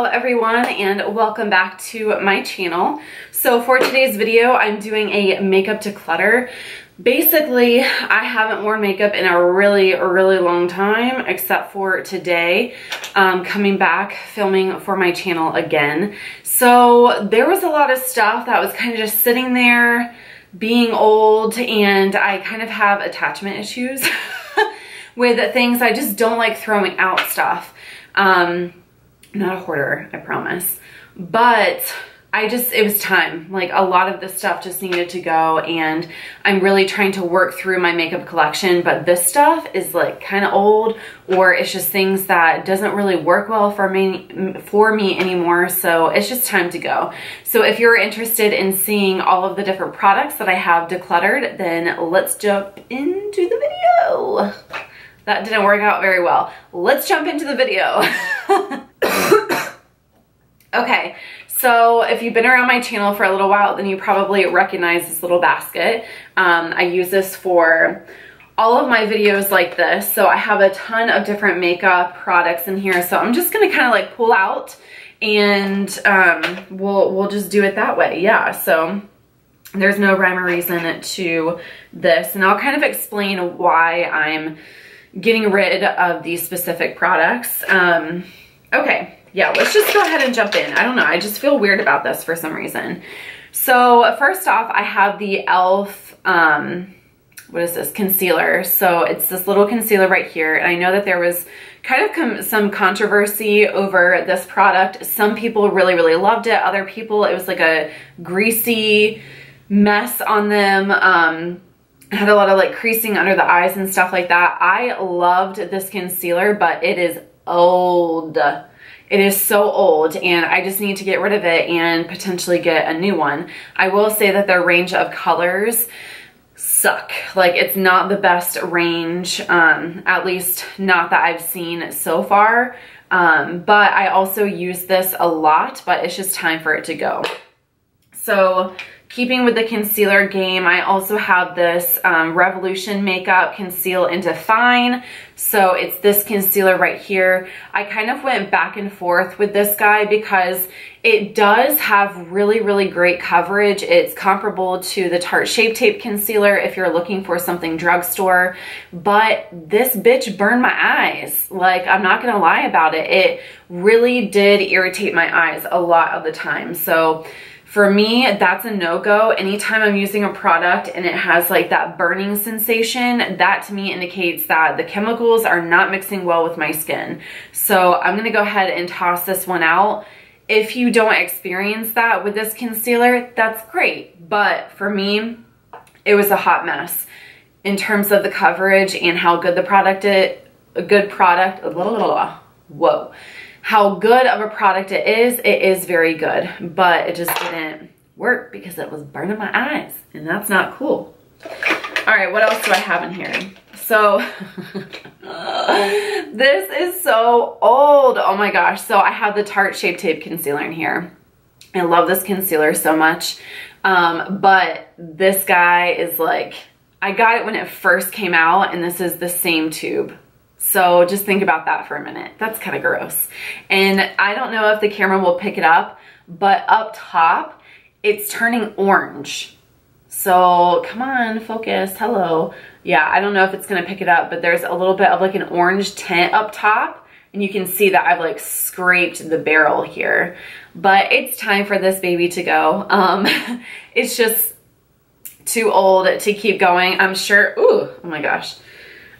Hello everyone and welcome back to my channel. So for today's video I'm doing a makeup declutter. Basically I haven't worn makeup in a really long time except for today, coming back filming for my channel again. So there was a lot of stuff that was kind of just sitting there being old, and I kind of have attachment issues with things. I just don't like throwing out stuff. I'm not a hoarder, I promise, but it was time. Like, a lot of this stuff just needed to go, and I'm really trying to work through my makeup collection, but this stuff is like kind of old, or it's just things that doesn't really work well for me anymore, so it's just time to go. So if you're interested in seeing all of the different products that I have decluttered, then let's jump into the video. That didn't work out very well. Let's jump into the video. Okay, so if you've been around my channel for a little while, then you probably recognize this little basket. I use this for all of my videos like this. So I have a ton of different makeup products in here. So I'm just gonna kind of like pull out, and we'll just do it that way. Yeah, so there's no rhyme or reason to this. And I'll kind of explain why I'm getting rid of these specific products. Okay, yeah, let's just go ahead and jump in. I don't know, I just feel weird about this for some reason. So first off, I have the e.l.f. What is this? Concealer. So it's this little concealer right here. And I know that there was kind of some controversy over this product. Some people really loved it. Other people, it was like a greasy mess on them. I had a lot of like creasing under the eyes and stuff like that. I loved this concealer, but it is old. It is so old, and I just need to get rid of it and potentially get a new one. I will say that their range of colors suck. Like, it's not the best range, at least not that I've seen so far. But I also use this a lot, but it's just time for it to go. So keeping with the concealer game, I also have this Revolution Makeup Conceal and Define. So it's this concealer right here. I kind of went back and forth with this guy because it does have really great coverage. It's comparable to the Tarte Shape Tape Concealer if you're looking for something drugstore. But this bitch burned my eyes. Like, I'm not gonna lie about it. It really did irritate my eyes a lot of the time. So for me, that's a no-go. Anytime I'm using a product and it has like that burning sensation, that to me indicates that the chemicals are not mixing well with my skin. So I'm gonna go ahead and toss this one out. If you don't experience that with this concealer, that's great. But for me, it was a hot mess in terms of the coverage and how good the product how good of a product it is very good, but it just didn't work because it was burning my eyes, and that's not cool. All right, what else do I have in here? So this is so old, oh my gosh. So I have the Tarte Shape Tape Concealer in here. I love this concealer so much, but this guy is like, I got it when it first came out, and this is the same tube. So just think about that for a minute. That's kind of gross. And I don't know if the camera will pick it up, but up top, it's turning orange. So come on, focus, hello. Yeah, I don't know if it's gonna pick it up, but there's a little bit of like an orange tint up top, and you can see that I've like scraped the barrel here. But it's time for this baby to go. It's just too old to keep going. I'm sure, ooh, oh my gosh.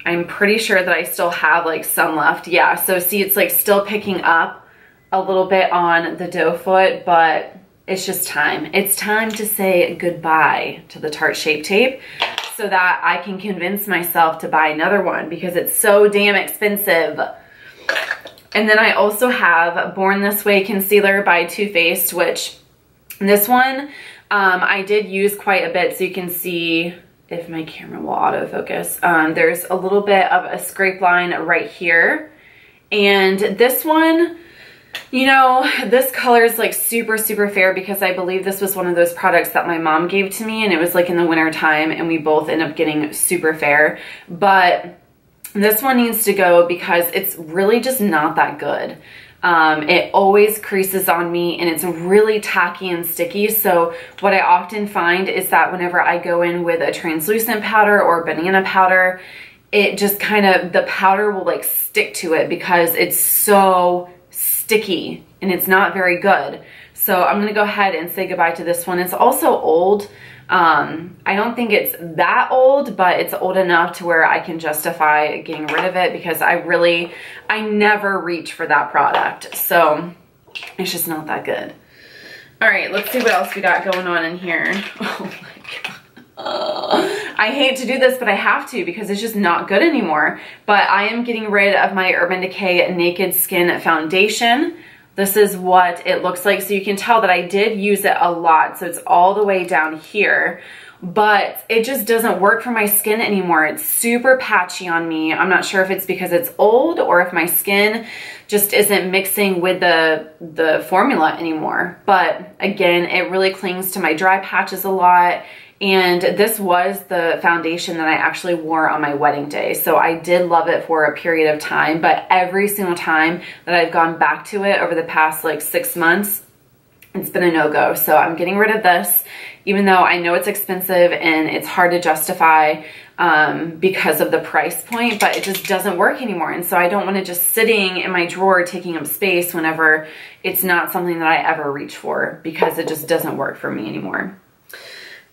I'm pretty sure that I still have like some left. Yeah, so see, it's like still picking up a little bit on the doe foot, but it's just time. It's time to say goodbye to the Tarte Shape Tape so that I can convince myself to buy another one because it's so damn expensive. And then I also have Born This Way Concealer by Too Faced, which this one I did use quite a bit, so you can see if my camera will autofocus. There's a little bit of a scrape line right here. And this one, you know, this color is like super fair because I believe this was one of those products that my mom gave to me, and it was like in the winter time, and we both end up getting super fair. But this one needs to go because it's really just not that good. It always creases on me and it's really tacky and sticky. So what I often find is that whenever I go in with a translucent powder or banana powder, it just kind of, the powder will like stick to it because it's so sticky and it's not very good. So I'm gonna go ahead and say goodbye to this one. It's also old. I don't think it's that old, but it's old enough to where I can justify getting rid of it because I never reach for that product. So it's just not that good. All right, let's see what else we got going on in here. Oh my God. I hate to do this, but I have to because it's just not good anymore. But I am getting rid of my Urban Decay Naked Skin Foundation. This is what it looks like. So you can tell that I did use it a lot. So it's all the way down here, but it just doesn't work for my skin anymore. It's super patchy on me. I'm not sure if it's because it's old or if my skin just isn't mixing with the formula anymore. But again, it really clings to my dry patches a lot. And this was the foundation that I actually wore on my wedding day. So I did love it for a period of time, but every single time that I've gone back to it over the past like 6 months, it's been a no-go. So I'm getting rid of this, even though I know it's expensive and it's hard to justify because of the price point, but it just doesn't work anymore. And so I don't want it just sitting in my drawer taking up space whenever it's not something that I ever reach for because it just doesn't work for me anymore.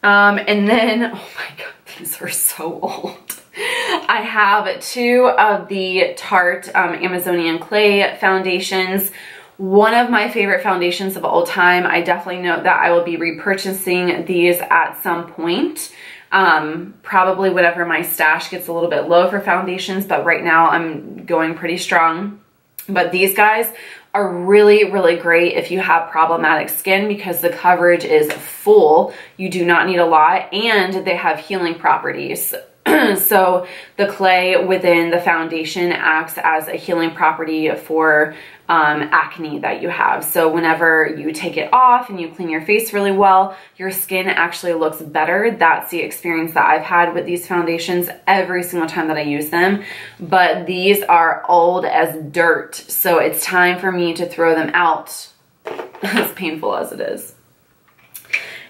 And then, oh my God, these are so old. I have two of the Tarte Amazonian Clay foundations. One of my favorite foundations of all time. I definitely know that I will be repurchasing these at some point. Probably whenever my stash gets a little bit low for foundations, but right now I'm going pretty strong. But these guys are really, really great if you have problematic skin because the coverage is full. You do not need a lot and they have healing properties. So the clay within the foundation acts as a healing property for acne that you have. So whenever you take it off and you clean your face really well, your skin actually looks better. That's the experience that I've had with these foundations every single time that I use them. But these are old as dirt. So it's time for me to throw them out, as painful as it is.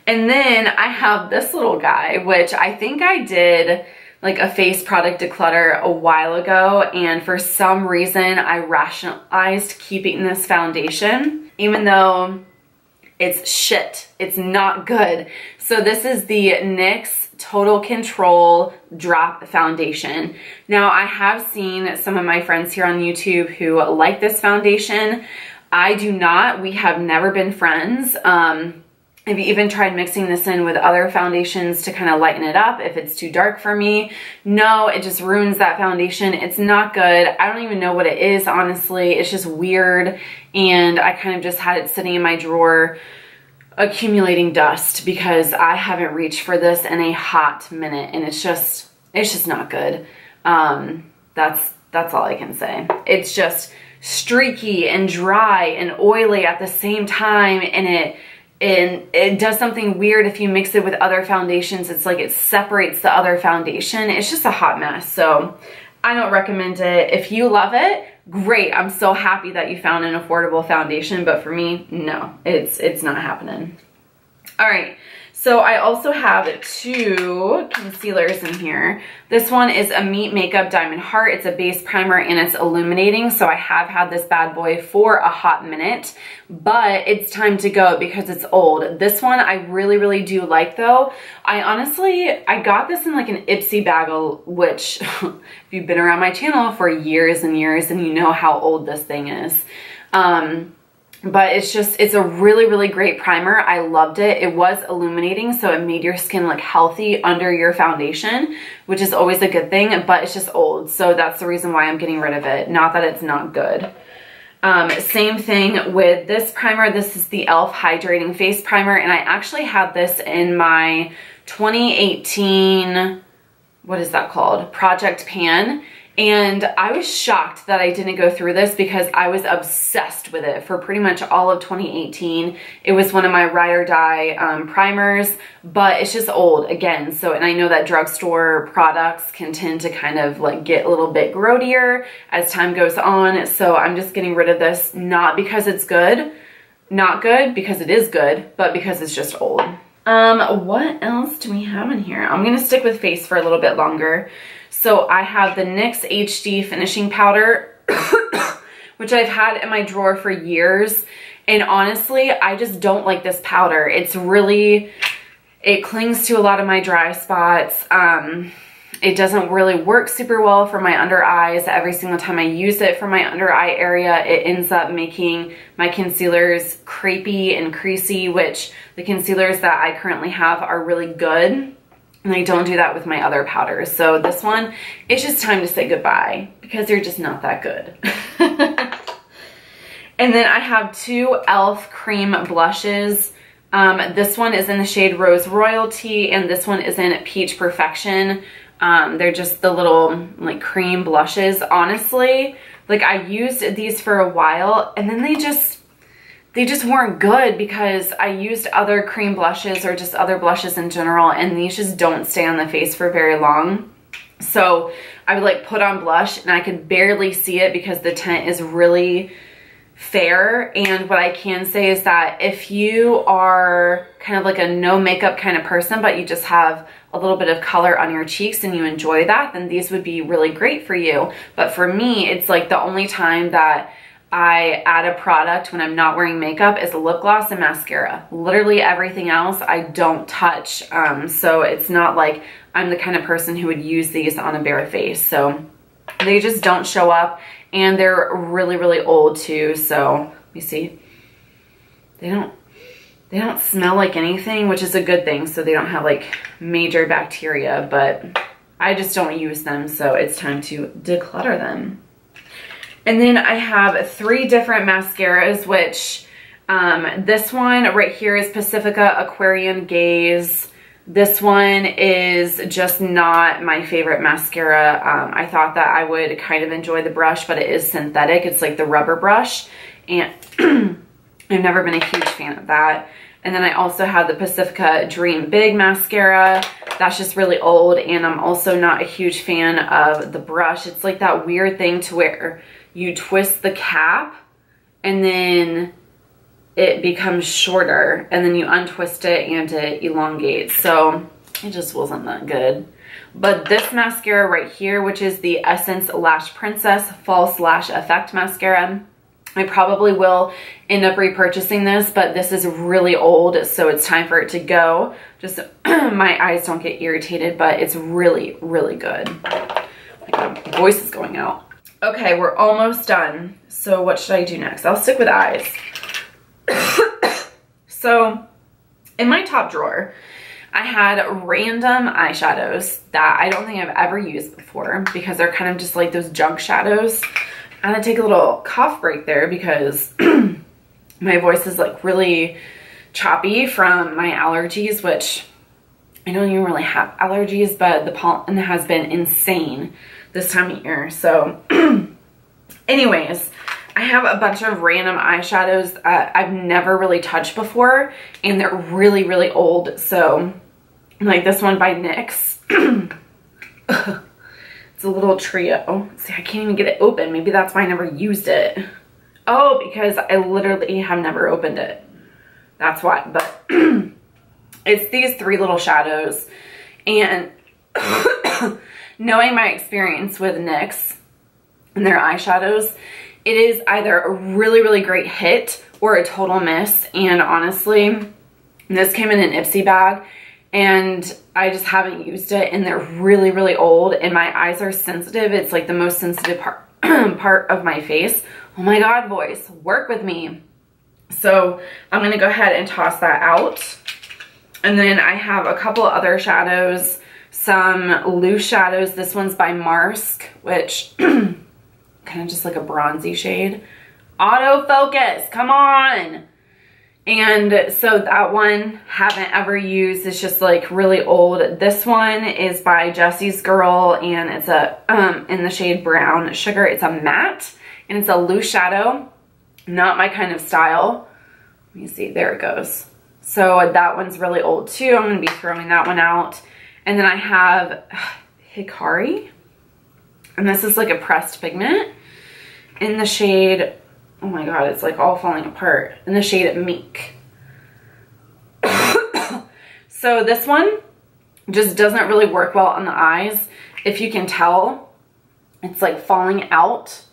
And then I have this little guy, which I think I did like a face product declutter a while ago, and for some reason I rationalized keeping this foundation even though it's shit. It's not good. So this is the NYX Total Control Drop foundation. Now I have seen some of my friends here on YouTube who like this foundation. I do not. We have never been friends. I've even tried mixing this in with other foundations to kind of lighten it up if it's too dark for me. No, it just ruins that foundation. It's not good. I don't even know what it is, honestly. It's just weird, and I kind of just had it sitting in my drawer accumulating dust because I haven't reached for this in a hot minute, and it's just not good. That's all I can say. It's just streaky and dry and oily at the same time, and it does something weird if you mix it with other foundations. It's like it separates the other foundation. It's just a hot mess. So I don't recommend it. If you love it, great. I'm so happy that you found an affordable foundation. But for me, no, it's not happening. All right. So I also have two concealers in here. This one is a Meet Makeup Diamond Heart. It's a base primer and it's illuminating. So I have had this bad boy for a hot minute, but it's time to go because it's old. This one I really, really do like though. I got this in like an Ipsy bag, which if you've been around my channel for years and years, and you know how old this thing is. But it's a really, really great primer. I loved it. It was illuminating, so it made your skin look healthy under your foundation, which is always a good thing, but it's just old. So that's the reason why I'm getting rid of it. Not that it's not good. Same thing with this primer. This is the e.l.f. Hydrating Face Primer, and I actually had this in my 2018, what is that called? Project Pan. And I was shocked that I didn't go through this because I was obsessed with it for pretty much all of 2018. It was one of my ride or die primers, but it's just old again. So, and I know that drugstore products can tend to kind of like get a little bit growdier as time goes on. So I'm just getting rid of this, not because it's good, not good because it is good, but because it's just old. What else do we have in here? I'm gonna stick with face for a little bit longer. So I have the NYX HD finishing powder, which I've had in my drawer for years. And honestly, I just don't like this powder. It's really, it clings to a lot of my dry spots. It doesn't really work super well for my under eyes. Every single time I use it for my under eye area, it ends up making my concealers crepey and creasy, which the concealers that I currently have are really good. And I don't do that with my other powders. So this one, it's just time to say goodbye because they're just not that good. And then I have two e.l.f. cream blushes. This one is in the shade Rose Royalty and this one is in Peach Perfection. They're just the little like cream blushes. Honestly, like I used these for a while and then they just weren't good because I used other cream blushes or just other blushes in general, and these just don't stay on the face for very long. So I would like put on blush and I could barely see it because the tint is really fair. And what I can say is that if you are kind of like a no makeup kind of person, but you just have a little bit of color on your cheeks and you enjoy that, then these would be really great for you. But for me, it's like the only time that I add a product when I'm not wearing makeup is lip gloss and mascara. Literally everything else I don't touch. So it's not like I'm the kind of person who would use these on a bare face. So they just don't show up and they're really, really old too. So let me see. They don't smell like anything, which is a good thing. So they don't have like major bacteria, but I just don't use them. So it's time to declutter them. And then I have three different mascaras, which this one right here is Pacifica Aquarium Gaze. This one is just not my favorite mascara. I thought that I would kind of enjoy the brush, but it is synthetic. It's like the rubber brush, and I've never been a huge fan of that. And then I also have the Pacifica Dream Big mascara. That's just really old, and I'm also not a huge fan of the brush. It's like that weird thing to where you twist the cap and then it becomes shorter and then you untwist it and it elongates. So it just wasn't that good. But this mascara right here, which is the Essence Lash Princess False Lash Effect mascara, I probably will end up repurchasing this, but this is really old, so it's time for it to go. Just my eyes don't get irritated, but it's really, really good. My voice is going out. Okay, we're almost done. So what should I do next? I'll stick with eyes. So in my top drawer, I had random eyeshadows that I don't think I've ever used before because they're kind of just like those junk shadows. I'm gonna take a little cough break there because my voice is like really choppy from my allergies, which I don't even really have allergies, but the pollen has been insane this time of year. So anyways, I have a bunch of random eyeshadows that I've never really touched before, and they're really, really old. So like this one by NYX. It's a little trio. See, I can't even get it open. Maybe that's why I never used it. Oh, because I literally have never opened it. That's why. But it's these three little shadows, and knowing my experience with NYX and their eyeshadows, it is either a really, really great hit or a total miss. And honestly, this came in an Ipsy bag and I just haven't used it, and they're really, really old, and my eyes are sensitive. It's like the most sensitive part of my face. Oh my God, voice, work with me. So I'm gonna go ahead and toss that out. And then I have a couple other shadows, some loose shadows. This one's by Marsk, which kind of just like a bronzy shade. Autofocus, come on. And so that one, haven't ever used. It's just like really old. This one is by Jessie's Girl, and it's a in the shade Brown Sugar. It's a matte, and it's a loose shadow. Not my kind of style. Let me see. There it goes. So that one's really old too. I'm going to be throwing that one out. And then I have Hikari. And this is like a pressed pigment in the shade... Oh my god, it's like all falling apart. In the shade Meek. So this one just doesn't really work well on the eyes. If you can tell, it's like falling out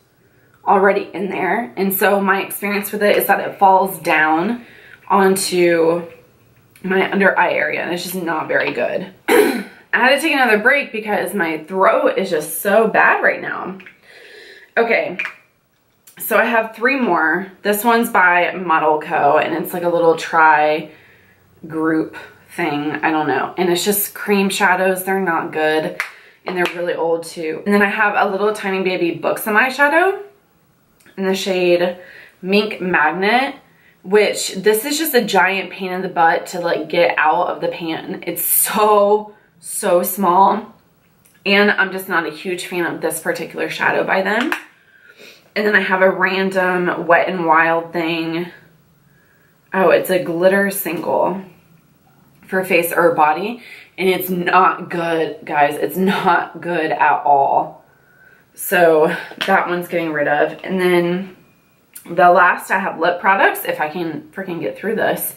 already in there. And so my experience with it is that it falls down onto my under eye area. And it's just not very good. I had to take another break because my throat is just so bad right now. Okay. So I have three more. This one's by Model Co. and it's like a little tri group thing. I don't know. And it's just cream shadows. They're not good. And they're really old too. And then I have a little tiny baby Buxom eyeshadow in the shade Mink Magnet, which this is just a giant pain in the butt to like get out of the pan. It's so small. And I'm just not a huge fan of this particular shadow by them. And then I have a random Wet n Wild thing. Oh, it's a glitter single for face or body. And it's not good, guys. It's not good at all. So that one's getting rid of. And then the last, I have lip products, if I can freaking get through this.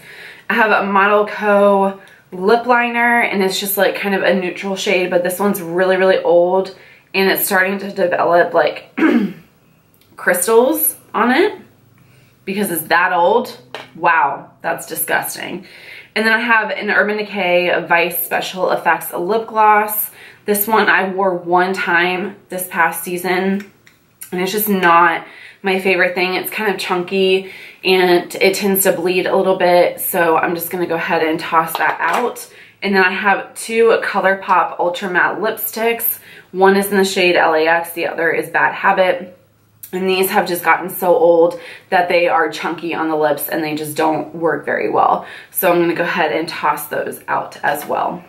I have a Model Co. lip liner, and it's just like kind of a neutral shade. But this one's really, really old. And it's starting to develop like... crystals on it because it's that old. Wow, that's disgusting. And then I have an Urban Decay Vice Special Effects lip gloss. This one I wore one time this past season, and it's just not my favorite thing. It's kind of chunky and it tends to bleed a little bit, so I'm just gonna go ahead and toss that out. And then I have two ColourPop Ultra Matte lipsticks. One is in the shade LAX, the other is Bad Habit. And these have just gotten so old that they are chunky on the lips and they just don't work very well. So I'm going to go ahead and toss those out as well.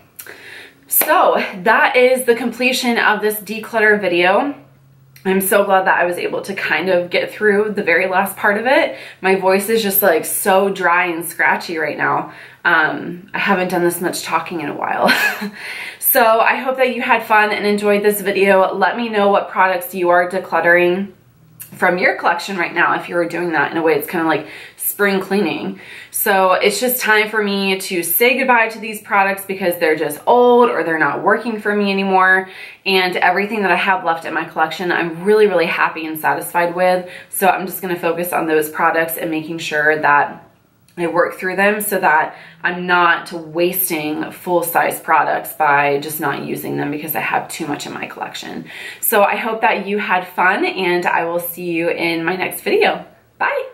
So that is the completion of this declutter video. I'm so glad that I was able to kind of get through the very last part of it. My voice is just like so dry and scratchy right now. I haven't done this much talking in a while. So I hope that you had fun and enjoyed this video. Let me know what products you are decluttering from your collection right now. If you were doing that, in a way, it's kind of like spring cleaning. So it's just time for me to say goodbye to these products because they're just old or they're not working for me anymore. And everything that I have left in my collection, I'm really, really happy and satisfied with. So I'm just going to focus on those products and making sure that I work through them so that I'm not wasting full-size products by just not using them because I have too much in my collection. So I hope that you had fun, and I will see you in my next video. Bye!